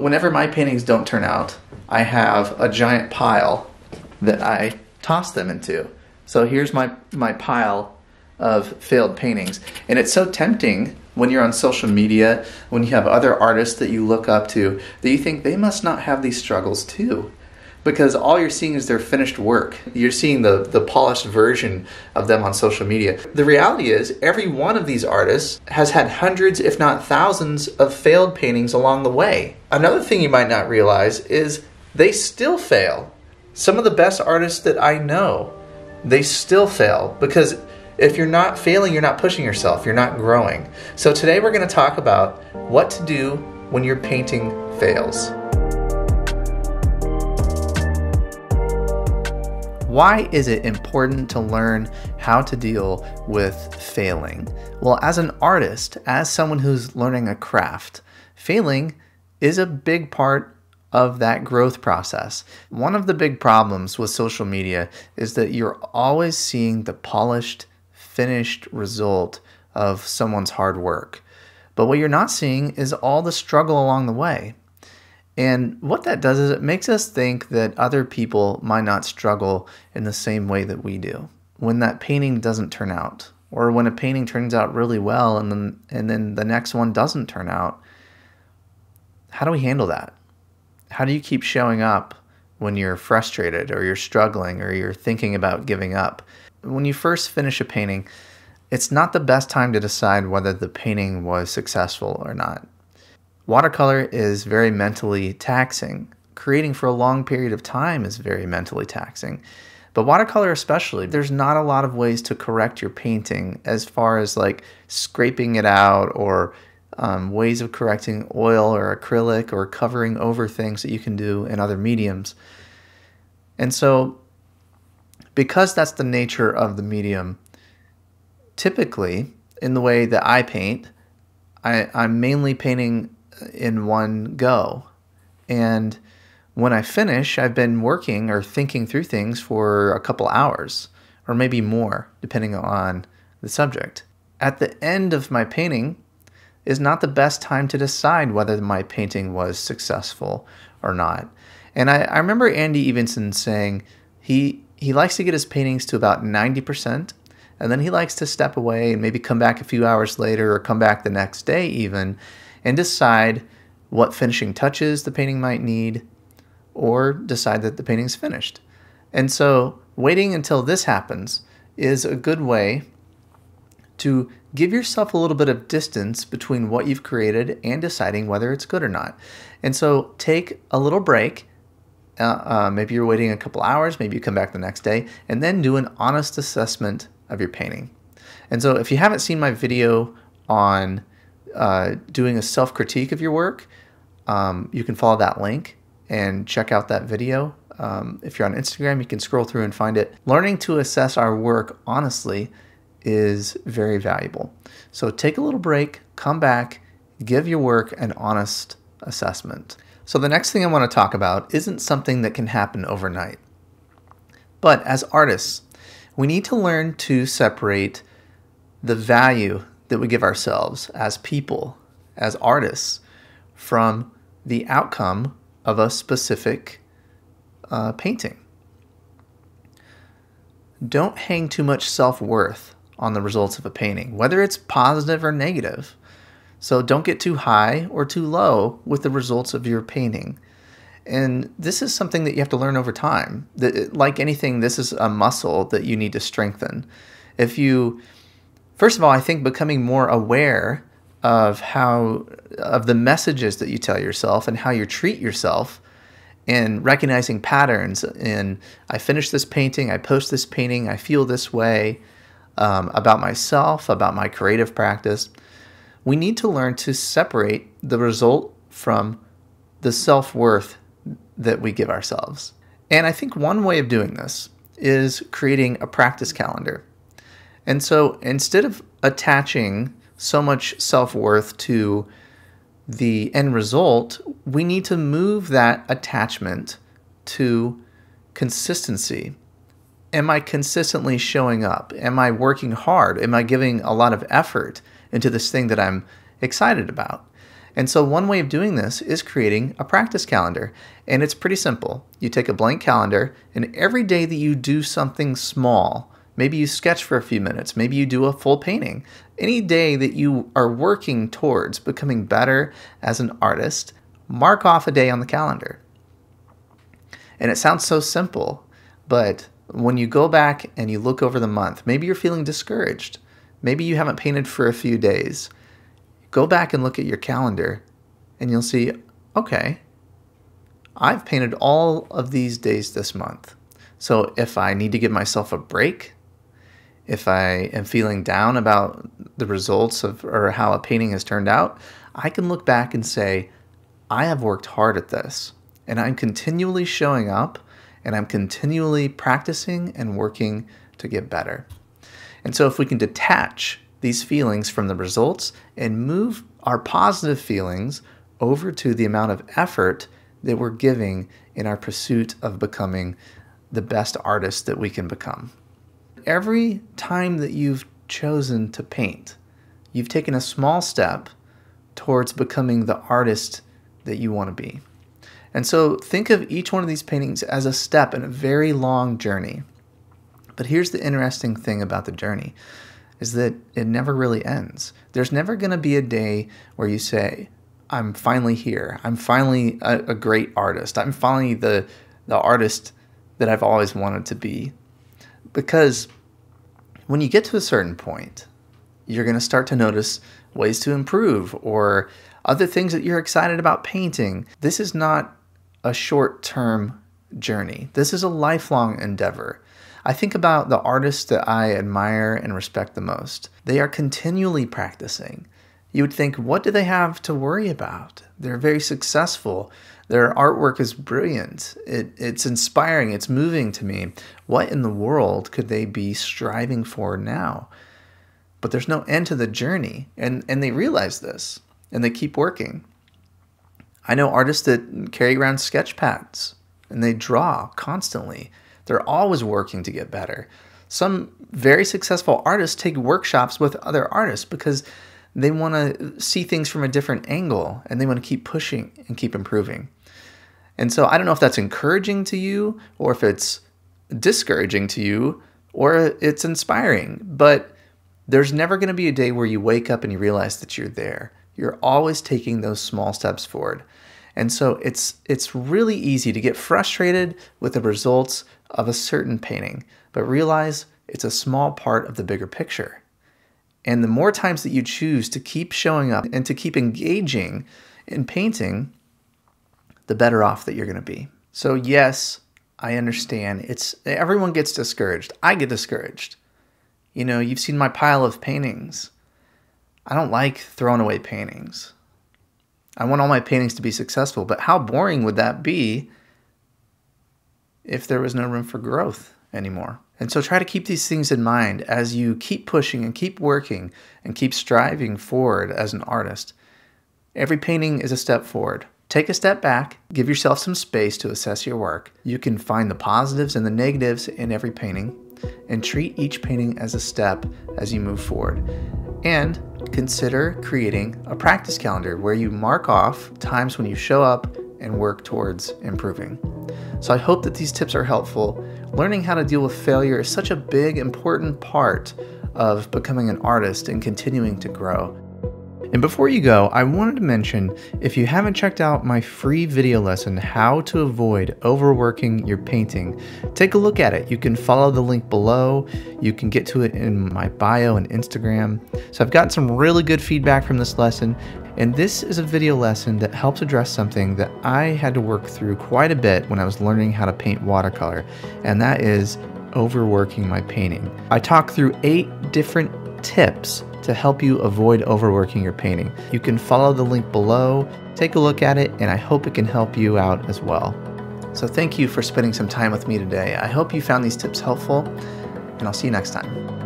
Whenever my paintings don't turn out, I have a giant pile that I toss them into. So here's my pile of failed paintings. And it's so tempting when you're on social media, when you have other artists that you look up to, that you think they must not have these struggles too. Because all you're seeing is their finished work. You're seeing the polished version of them on social media. The reality is, every one of these artists has had hundreds, if not thousands, of failed paintings along the way. Another thing you might not realize is they still fail. Some of the best artists that I know, they still fail. Because if you're not failing, you're not pushing yourself, you're not growing. So today we're gonna talk about what to do when your painting fails. Why is it important to learn how to deal with failing? Well, as an artist, as someone who's learning a craft, failing is a big part of that growth process. One of the big problems with social media is that you're always seeing the polished, finished result of someone's hard work. But what you're not seeing is all the struggle along the way. And what that does is it makes us think that other people might not struggle in the same way that we do. When that painting doesn't turn out, or when a painting turns out really well and then the next one doesn't turn out, how do we handle that? How do you keep showing up when you're frustrated or you're struggling or you're thinking about giving up? When you first finish a painting, it's not the best time to decide whether the painting was successful or not. Watercolor is very mentally taxing. Creating for a long period of time is very mentally taxing. But watercolor especially, there's not a lot of ways to correct your painting as far as like scraping it out or ways of correcting oil or acrylic or covering over things that you can do in other mediums. And so because that's the nature of the medium, typically in the way that I paint, I'm mainly painting in one go, and when I finish, I've been working or thinking through things for a couple hours, or maybe more, depending on the subject. At the end of my painting is not the best time to decide whether my painting was successful or not. And I remember Andy Evansen saying he likes to get his paintings to about 90%, and then he likes to step away and maybe come back a few hours later or come back the next day even, and decide what finishing touches the painting might need, or decide that the painting's finished. And so waiting until this happens is a good way to give yourself a little bit of distance between what you've created and deciding whether it's good or not. And so take a little break. Maybe you're waiting a couple hours, maybe you come back the next day, and then do an honest assessment of your painting. And so if you haven't seen my video on doing a self-critique of your work, you can follow that link and check out that video. If you're on Instagram, you can scroll through and find it. Learning to assess our work honestly is very valuable. So take a little break, come back, give your work an honest assessment. So the next thing I want to talk about isn't something that can happen overnight. But as artists, we need to learn to separate the value that we give ourselves as people, as artists, from the outcome of a specific painting. Don't hang too much self-worth on the results of a painting, whether it's positive or negative. So don't get too high or too low with the results of your painting. And this is something that you have to learn over time. Like anything, this is a muscle that you need to strengthen. First of all, I think becoming more aware of the messages that you tell yourself and how you treat yourself, and recognizing patterns in, I finish this painting, I post this painting, I feel this way about myself, about my creative practice. We need to learn to separate the result from the self-worth that we give ourselves. And I think one way of doing this is creating a practice calendar. And so instead of attaching so much self-worth to the end result, we need to move that attachment to consistency. Am I consistently showing up? Am I working hard? Am I giving a lot of effort into this thing that I'm excited about? And so one way of doing this is creating a practice calendar. And it's pretty simple. You take a blank calendar, and every day that you do something small, maybe you sketch for a few minutes, maybe you do a full painting, any day that you are working towards becoming better as an artist, mark off a day on the calendar. And it sounds so simple, but when you go back and you look over the month, maybe you're feeling discouraged. Maybe you haven't painted for a few days. Go back and look at your calendar and you'll see, okay, I've painted all of these days this month. So if I need to give myself a break, if I am feeling down about the results of or how a painting has turned out, I can look back and say, I have worked hard at this and I'm continually showing up and I'm continually practicing and working to get better. And so if we can detach these feelings from the results and move our positive feelings over to the amount of effort that we're giving in our pursuit of becoming the best artist that we can become. Every time that you've chosen to paint, you've taken a small step towards becoming the artist that you want to be. And so think of each one of these paintings as a step in a very long journey. But here's the interesting thing about the journey, is that it never really ends. There's never going to be a day where you say, I'm finally here. I'm finally a great artist. I'm finally the artist that I've always wanted to be. Because when you get to a certain point, you're going to start to notice ways to improve or other things that you're excited about painting. This is not a short-term journey. This is a lifelong endeavor. I think about the artists that I admire and respect the most. They are continually practicing. You would think, what do they have to worry about? They're very successful. Their artwork is brilliant. It's inspiring. It's moving to me. What in the world could they be striving for now? But there's no end to the journey. And they realize this, and they keep working. I know artists that carry around sketch pads, and they draw constantly. They're always working to get better. Some very successful artists take workshops with other artists because they want to see things from a different angle and they want to keep pushing and keep improving. And so I don't know if that's encouraging to you or if it's discouraging to you or it's inspiring, but there's never going to be a day where you wake up and you realize that you're there. You're always taking those small steps forward. And so it's really easy to get frustrated with the results of a certain painting, but realize it's a small part of the bigger picture. And the more times that you choose to keep showing up and to keep engaging in painting, the better off that you're going to be. So yes, I understand. Everyone gets discouraged. I get discouraged. You know, you've seen my pile of paintings. I don't like throwing away paintings. I want all my paintings to be successful, but how boring would that be if there was no room for growth anymore? And so try to keep these things in mind as you keep pushing and keep working and keep striving forward as an artist. Every painting is a step forward. Take a step back, give yourself some space to assess your work. You can find the positives and the negatives in every painting and treat each painting as a step as you move forward. And consider creating a practice calendar where you mark off times when you show up and work towards improving. So I hope that these tips are helpful. Learning how to deal with failure is such a big, important part of becoming an artist and continuing to grow. And before you go, I wanted to mention, if you haven't checked out my free video lesson, How to Avoid Overworking Your Painting, take a look at it. You can follow the link below. You can get to it in my bio and Instagram. So I've gotten some really good feedback from this lesson. And this is a video lesson that helps address something that I had to work through quite a bit when I was learning how to paint watercolor. And that is overworking my painting. I talk through 8 different tips to help you avoid overworking your painting. You can follow the link below, take a look at it, and I hope it can help you out as well. So thank you for spending some time with me today. I hope you found these tips helpful, and I'll see you next time.